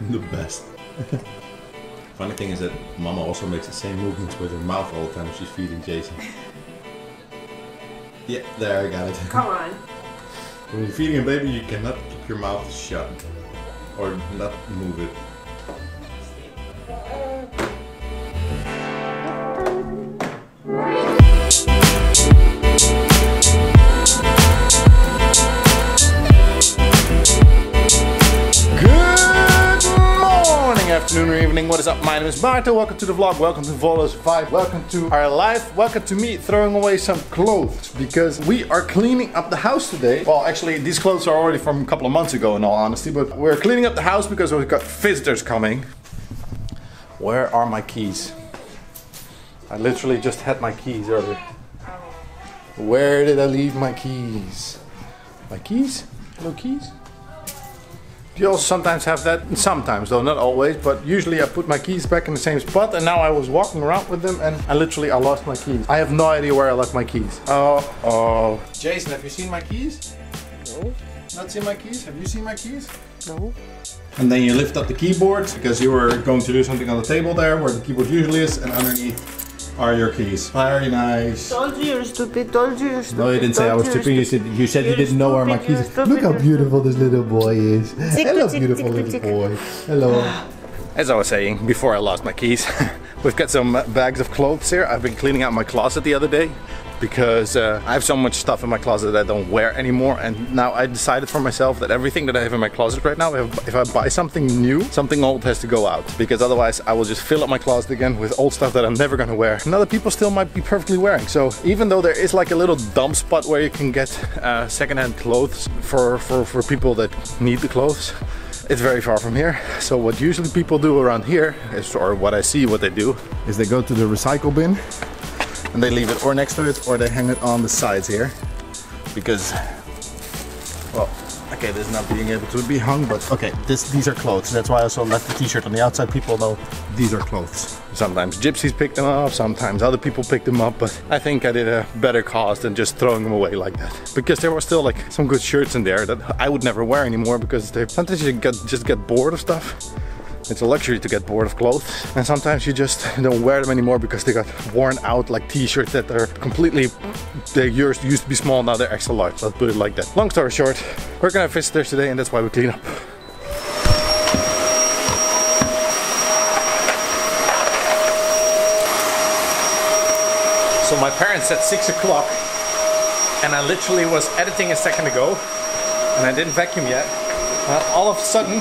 The best. Funny thing is that Mama also makes the same movements with her mouth all the time when she's feeding Jason. Yeah, there, I got it. Come on. When you're feeding a baby, you cannot keep your mouth shut. Or not move it. Afternoon or evening, what is up? My name is Maarten. Welcome to the vlog, welcome to Volos Vibe, welcome to our life, welcome to me throwing away some clothes because we are cleaning up the house today. Well, actually, these clothes are already from a couple of months ago in all honesty, but we're cleaning up the house because we've got visitors coming. Where are my keys? I literally just had my keys earlier. Where did I leave my keys? My keys? No keys? You also sometimes have that, sometimes though, not always, but usually I put my keys back in the same spot and now I was walking around with them and I lost my keys. I have no idea where I left my keys. Oh. Jason, have you seen my keys? No. Not seen my keys? Have you seen my keys? No. And then you lift up the keyboard because you were going to do something on the table there where the keyboard usually is, and underneath are your keys. Very nice. Told you you're stupid, told you you're stupid. No, you didn't say I was stupid. You said you didn't know where my keys are. Look how beautiful this little boy is. Hello, beautiful little boy. Hello. As I was saying, before I lost my keys, we've got some bags of clothes here. I've been cleaning out my closet the other day because I have so much stuff in my closet that I don't wear anymore, and now I decided for myself that everything that I have in my closet right now, if I buy something new, something old has to go out, because otherwise I will just fill up my closet again with old stuff that I'm never gonna wear and other people still might be perfectly wearing. So even though there is like a little dump spot where you can get secondhand clothes for people that need the clothes, it's very far from here. So what usually people do around here is, or what I see what they do, is they go to the recycle bin and they leave it or next to it or they hang it on the sides here because, well, okay, this is not being able to be hung, but okay, these are clothes. That's why I also left the t-shirt on the outside. People know these are clothes. Sometimes gypsies pick them up, sometimes other people pick them up, but I think I did a better cause than just throwing them away like that, because there were still like some good shirts in there that I would never wear anymore, because sometimes you just get bored of stuff. It's a luxury to get bored of clothes, and sometimes you just don't wear them anymore because they got worn out, like t-shirts that are completely, they used to be small, now they're extra large, let's put it like that. Long story short, we're gonna have visitors today and that's why we clean up. So my parents said 6 o'clock and I literally was editing a second ago and I didn't vacuum yet. All of a sudden,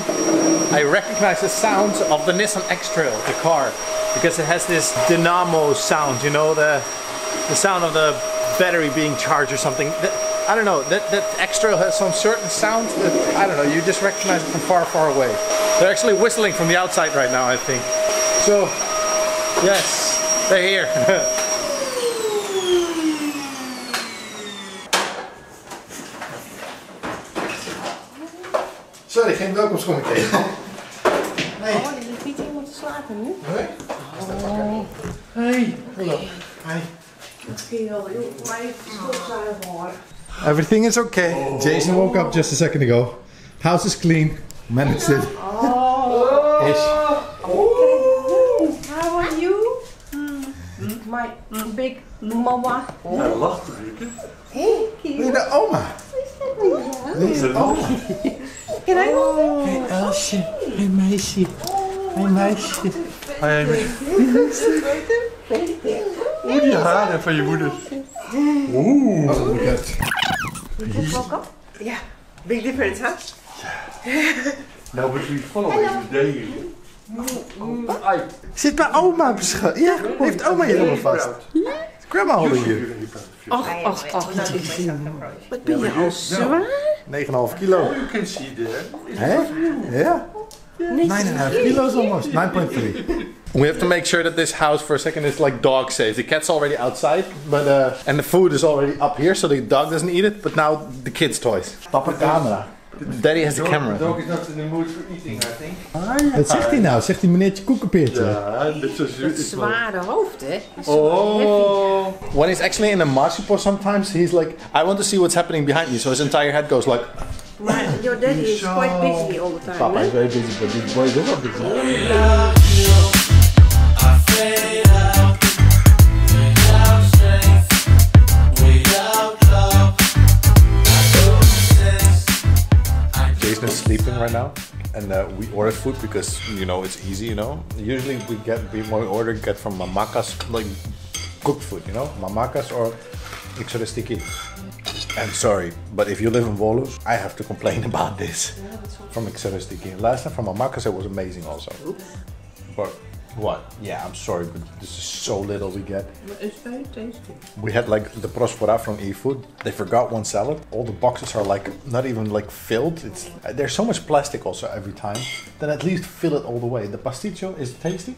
I recognize the sounds of the Nissan X-Trail, the car, because it has this Denamo sound, you know, the sound of the battery being charged or something. I don't know, that X-Trail has some certain sound that, I don't know, you just recognize it from far, far away. They're actually whistling from the outside right now, I think. So, yes, they're here. Sorry, geen welkomstkom ik tegen. Nee. Oh, jullie niet in moeten slapen nu? Nee. Hey. Hallo. Hi. Oké, wel, joh. Maar ik stopzuigen hoor. Everything is okay. Oh. Jason woke up just a second ago. House is clean. Managed it. Oh. Ish. Oh. How are you? My big mama. Oh, hij lacht natuurlijk. Hey, kijk. Mijn oma. Wat is dat? Oma. Can I hold it? Hey Elsje, hey meisje, hey meisje. Hey meisje. Oeh, die haren van je moeder. Oeh. Wat moet dat? Moet ik ook op? Ja. Big difference, huh? Ja. Nou, wat doe je following today? Zit mijn oma op schoot? Ja, heeft oma je helemaal vast? Grandma holding you. Och. Wat ben je al zwaar? 9,5 kilo. You can see there. Yeah. 9.5 kilos almost. 9.3. We have to make sure that this house for a second is like dog safe. The cat's already outside, but and the food is already up here, so the dog doesn't eat it. But now the kids' toys. Papa camera. Daddy has the camera. The dog is not in the mood for eating, I think. Wat zegt hij nou? Zegt hij meneertje koekenpeertje? Ja, dat zware hoofd, hè? Oh. When he's actually in a marsupial sometimes, he's like, I want to see what's happening behind you. So his entire head goes like... Right. Your daddy is quite busy all the time. Papa is very busy, but these boys are not busy. Jason is sleeping right now, and we ordered food because, you know, it's easy, you know. Usually we get, when we order, we get from Mamakas, like cooked food, you know, Mamakas or Exeresi Tiki. I'm sorry, but if you live in Volos, I have to complain about this. Yeah, from Exeresi Tiki. Last time from Mamakas, it was amazing also. Oops. But what? Yeah, I'm sorry, but this is so little we get. But it's very tasty. We had like the Prosfora from eFood. They forgot one salad. All the boxes are like not even like filled. It's there's so much plastic also every time. Then at least fill it all the way. The pasticcio is tasty.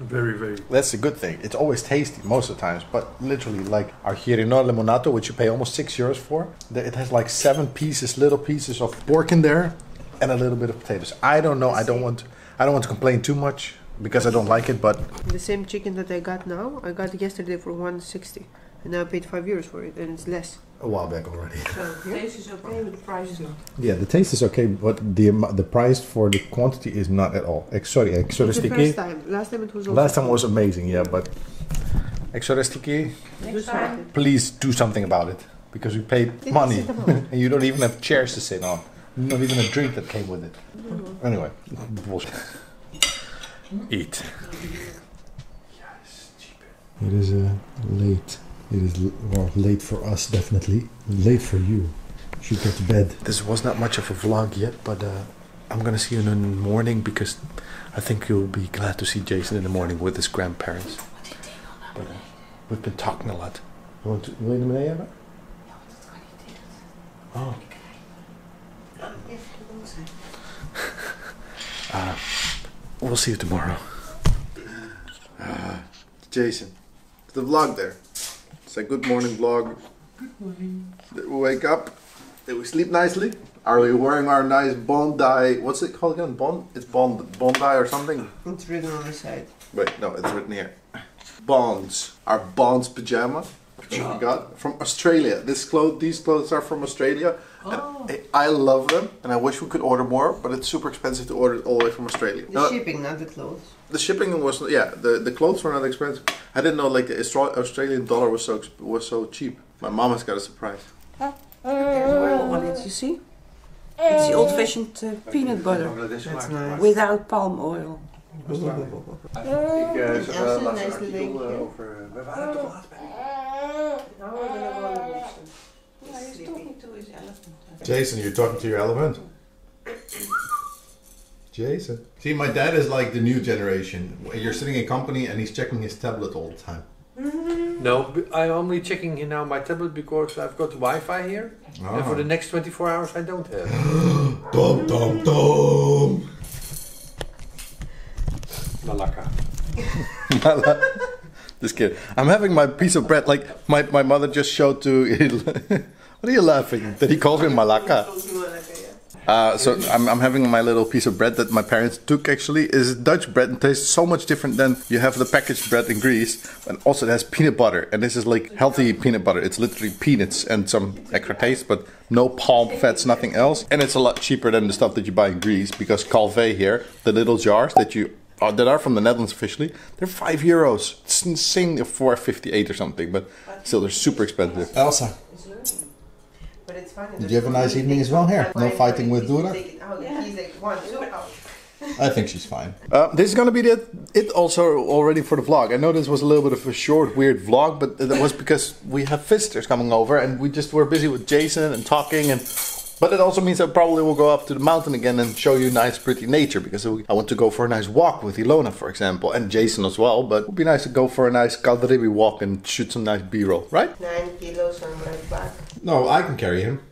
Very, very. That's a good thing. It's always tasty most of the times, but literally like our hirino lemonato, which you pay almost €6 for, it has like 7 pieces, little pieces of pork in there, and a little bit of potatoes. I don't know. I don't want to complain too much because I don't like it. But the same chicken that I got now, I got yesterday for 160, and I paid €5 for it, and it's less. A while back already. So the taste is okay, but the price is not. Yeah, the taste is okay, but the price for the quantity is not at all. Sorry, Exeresi Tiki. First time. Last time it was. Also last time was amazing, yeah, but Exeresi Tiki, please do something about it because we paid money and you don't even have chairs to sit on. Not even a drink that came with it. Mm-hmm. Anyway, bullshit. Eat. It is late. It is well, late for us, definitely. Late for you. You should go to bed. This was not much of a vlog yet, but I'm gonna see you in the morning because I think you'll be glad to see Jason in the morning with his grandparents. But we've been talking a lot. You want to wait a minute, Eva? Oh. We'll see you tomorrow. Jason, the vlog there. It's a good morning vlog. Good morning. Did we wake up? Did we sleep nicely? Are we wearing our nice Bondi? What's it called again? Bond? It's Bond, Bondi or something? It's written on the side. Wait, no, it's written here. Bonds. Our Bonds pajama. We got from Australia. These clothes are from Australia. Oh. And I love them, and I wish we could order more, but it's super expensive to order it all the way from Australia. The shipping, not the clothes. The shipping was, yeah, the clothes were not expensive. I didn't know like the Australian dollar was so cheap. My mom has got a surprise. There's oil on it, you see? It's the old-fashioned peanut butter. That's nice. Without palm oil. Jason, you're talking to your elephant? Jason. See, my dad is like the new generation. You're sitting in company and he's checking his tablet all the time. No, I'm only checking here now my tablet because I've got Wi-Fi here. Oh. And for the next 24 hours I don't have. Dum, dum, dum. Malaka. Just kidding. I'm having my piece of bread like my mother just showed to... What are you laughing? Did he call me Malaka? So I'm having my little piece of bread that my parents took actually. It's Dutch bread and tastes so much different than you have the packaged bread in Greece. And also it has peanut butter. And this is like healthy peanut butter. It's literally peanuts and some extra taste, but no palm fats, nothing else. And it's a lot cheaper than the stuff that you buy in Greece because Calvé here, the little jars that you... that are from the Netherlands officially, they're €5. It's insane, $4.58 or something, but still they're super expensive. Elsa, did you have a nice evening as well here? No fighting with Dura? I think she's fine. This is gonna be it also already for the vlog. I know this was a little bit of a short, weird vlog, but that was because we have visitors coming over and we just were busy with Jason and talking and... But it also means I probably will go up to the mountain again and show you nice, pretty nature because I want to go for a nice walk with Ilona, for example, and Jason as well. But it would be nice to go for a nice Kalderibbi walk and shoot some nice B-roll, right? 9 kilos on my back. No, I can carry him.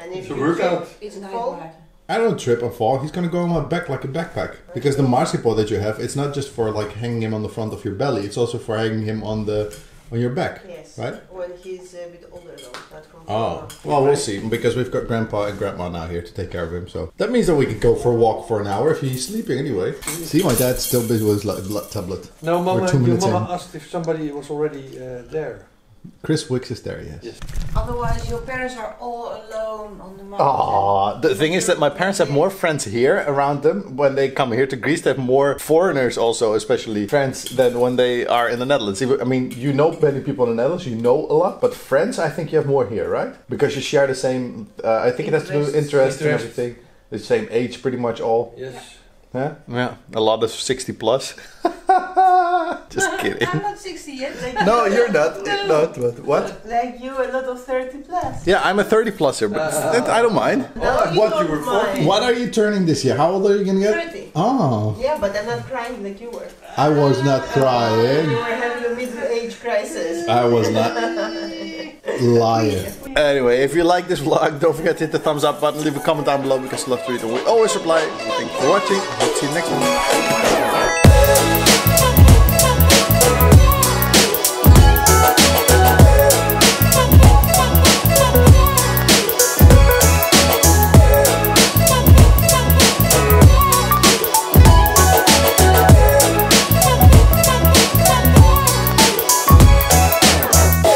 And if it's a workout. It's full. I don't trip and fall. He's gonna go on my back like a backpack because the marzipan that you have, it's not just for like hanging him on the front of your belly. It's also for hanging him on the. On your back, yes. Right? When he's a bit older though, not from grandma. Well, we'll see, because we've got Grandpa and Grandma now here to take care of him, so... That means that we could go for a walk for an hour if he's sleeping anyway. See, my dad's still busy with his tablet. No, Mama, your Mama asked if somebody was already there. Chris Wicks is there, yes. Otherwise, your parents are all alone on the mountain. Oh, the thing is that my parents have more friends here around them. When they come here to Greece, they have more foreigners also, especially friends, than when they are in the Netherlands. I mean, you know many people in the Netherlands, you know a lot, but friends, I think you have more here, right? Because you share the same, I think it has to do with interest and everything. The same age, pretty much all. Yes. Yeah, yeah. A lot of 60 plus. Just kidding. I'm not 60 yet. Like no, you're not. No. Not what? What? Like you, a lot of 30 plus. Yeah, I'm a 30 pluser, but I don't mind. No, you what don't you were mind. What are you turning this year? How old are you gonna get? 30. Oh. Yeah, but I'm not crying like you were. I was not crying. You were having a middle-age crisis. I was not. Liar. Anyway, if you like this vlog, don't forget to hit the thumbs up button. Leave a comment down below because we love to read and we always reply. Thank you for watching. Hope to see you next one.